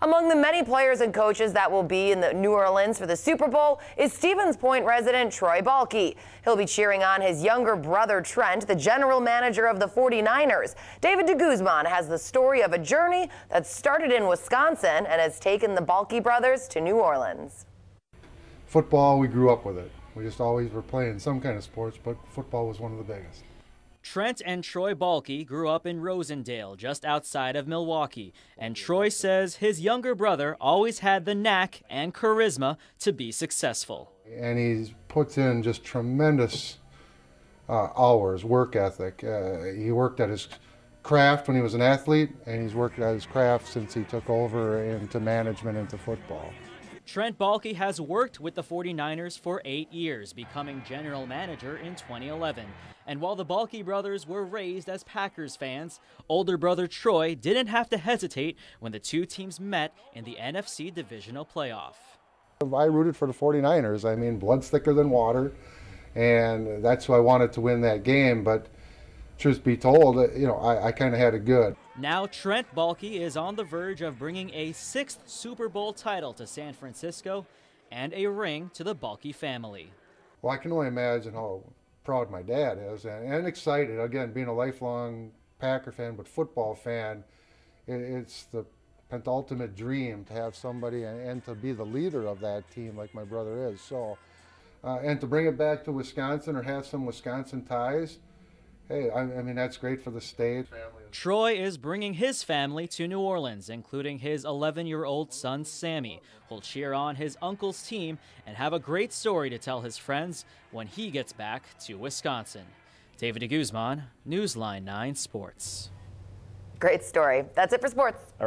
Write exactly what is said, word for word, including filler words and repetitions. Among the many players and coaches that will be in the New Orleans for the Super Bowl is Stevens Point resident Troy Baalke. He'll be cheering on his younger brother Trent, the general manager of the forty-niners. David De Guzman has the story of a journey that started in Wisconsin and has taken the Baalke brothers to New Orleans. Football, we grew up with it. We just always were playing some kind of sports, but football was one of the biggest. Trent and Troy Baalke grew up in Rosendale, just outside of Milwaukee, and Troy says his younger brother always had the knack and charisma to be successful. And he puts in just tremendous uh, hours, work ethic. Uh, he worked at his craft when he was an athlete, and he's worked at his craft since he took over into management, into football. Trent Baalke has worked with the forty-niners for eight years, becoming general manager in twenty eleven. And while the Baalke brothers were raised as Packers fans, older brother Troy didn't have to hesitate when the two teams met in the N F C Divisional Playoff. I rooted for the forty-niners. I mean, blood's thicker than water, and that's who I wanted to win that game. But truth be told, you know, I, I kind of had it good. Now Trent Baalke is on the verge of bringing a sixth Super Bowl title to San Francisco and a ring to the Baalke family. Well, I can only imagine how proud my dad is and, and excited. Again, being a lifelong Packer fan, but football fan, it, it's the penultimate dream to have somebody and, and to be the leader of that team like my brother is. So, uh, and to bring it back to Wisconsin or have some Wisconsin ties, hey, I, I mean, that's great for the state. Troy is bringing his family to New Orleans, including his eleven-year-old son, Sammy, who'll cheer on his uncle's team and have a great story to tell his friends when he gets back to Wisconsin. David De Guzman, Newsline nine Sports. Great story. That's it for sports. All right.